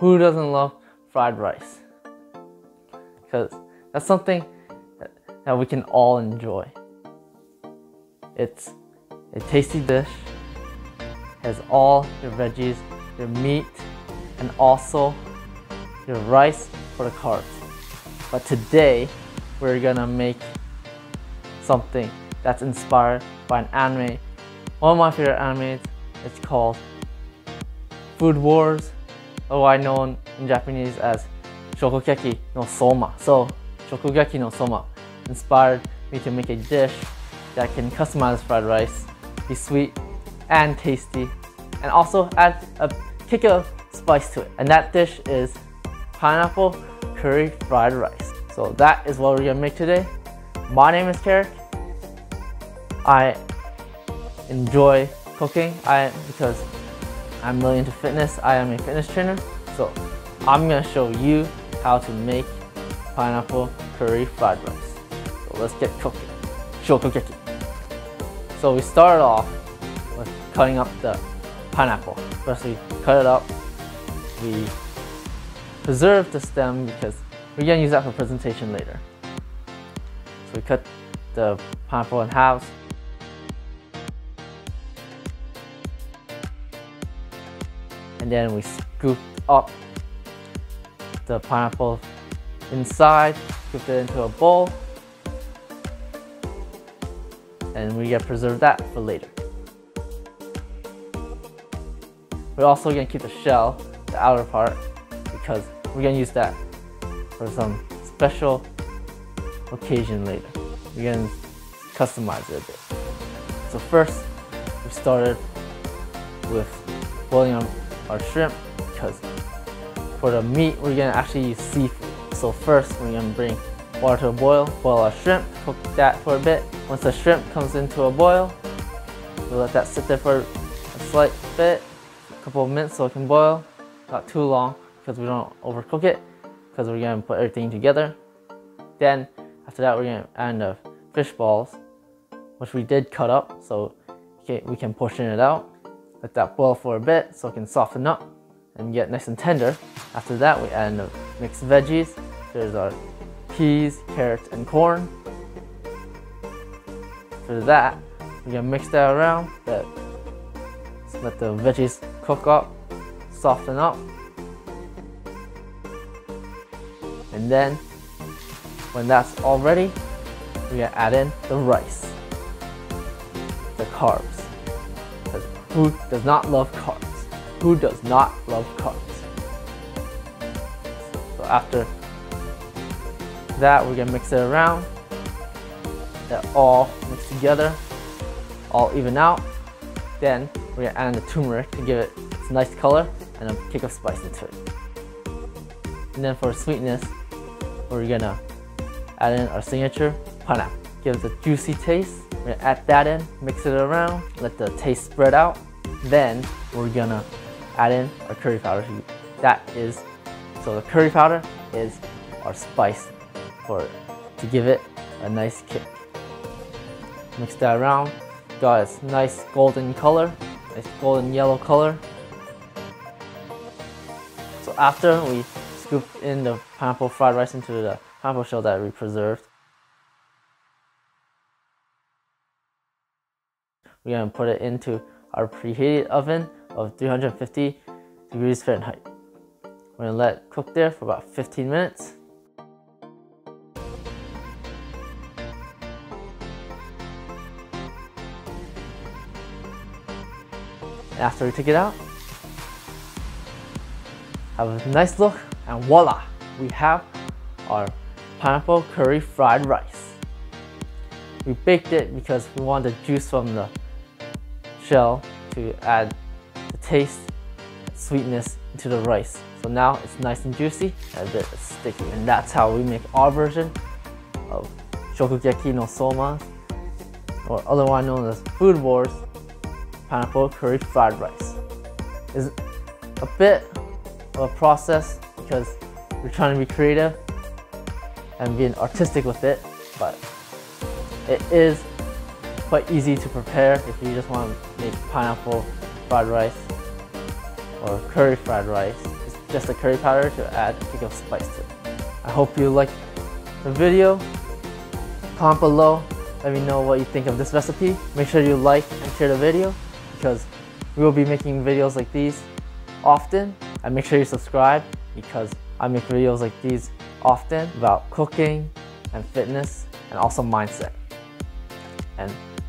Who doesn't love fried rice? Because that's something that we can all enjoy. It's a tasty dish, has all your veggies, your meat, and also your rice for the carbs. But today, we're gonna make something that's inspired by an anime. One of my favorite animes, it's called Food Wars, otherwise known in Japanese as Shokugeki no Soma. So, Shokugeki no Soma inspired me to make a dish that can customize fried rice, be sweet and tasty, and also add a kick of spice to it. And that dish is pineapple curry fried rice. So that is what we're gonna make today. My name is Carrick. I enjoy cooking because I'm really into fitness. I am a fitness trainer, so I'm gonna show you how to make pineapple curry fried rice. So let's get cooking. Shokugeki. So we started off with cutting up the pineapple. First we cut it up. We preserve the stem because we're gonna use that for presentation later. So we cut the pineapple in halves. And then we scooped up the pineapple inside, scooped it into a bowl, and we're gonna preserve that for later. We're also gonna keep the shell, the outer part, because we're gonna use that for some special occasion later. We're gonna customize it a bit. So first, we started with boiling our shrimp, because for the meat we're gonna actually use seafood. So first we're gonna bring water to a boil, boil our shrimp, cook that for a bit. Once the shrimp comes into a boil, we'll let that sit there for a slight bit, a couple of minutes so it can boil, not too long because we don't overcook it, because we're gonna put everything together. Then after that we're gonna add the fish balls, which we did cut up, so we can portion it out. Let that boil for a bit so it can soften up and get nice and tender. After that, we add in the mixed veggies. There's our peas, carrots, and corn. After that, we're gonna mix that around. Let the veggies cook up, soften up. And then, when that's all ready, we're gonna add in the rice, the carbs. Who does not love carbs? Who does not love carbs? So after that, we're gonna mix it around. That all mixed together, all even out. Then we're gonna add in the turmeric to give it its nice color and a kick of spice into it. And then for sweetness, we're gonna add in our signature pineapple. Give it a juicy taste. We're gonna add that in, mix it around, let the taste spread out. Then we're gonna add in our curry powder. So the curry powder is our spice to give it a nice kick. Mix that around, got its nice golden color, nice golden yellow color. So after we scooped in the pineapple fried rice into the pineapple shell that we preserved, we're gonna put it into our preheated oven of 350 degrees Fahrenheit. We're gonna let it cook there for about 15 minutes. And after we take it out, have a nice look, and voila! We have our pineapple curry fried rice. We baked it because we want the juice from the shell to add the taste and sweetness into the rice. So now it's nice and juicy and a bit sticky, and that's how we make our version of Shokugeki no Soma, or otherwise known as Food Wars, pineapple curry fried rice. It's a bit of a process because we're trying to be creative and being artistic with it, but it is quite easy to prepare if you just want to make pineapple fried rice or curry fried rice. Just just the curry powder to add a kick of spice to it. I hope you liked the video. Comment below, let me know what you think of this recipe. Make sure you like and share the video because we will be making videos like these often. And make sure you subscribe because I make videos like these often about cooking and fitness and also mindset. And